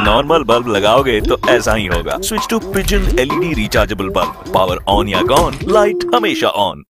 Normal bulb लगाओगे तो ऐसा ही होगा। Switch to pigeon LED rechargeable bulb. Power on या गॉन, लाइट हमेशा ऑन।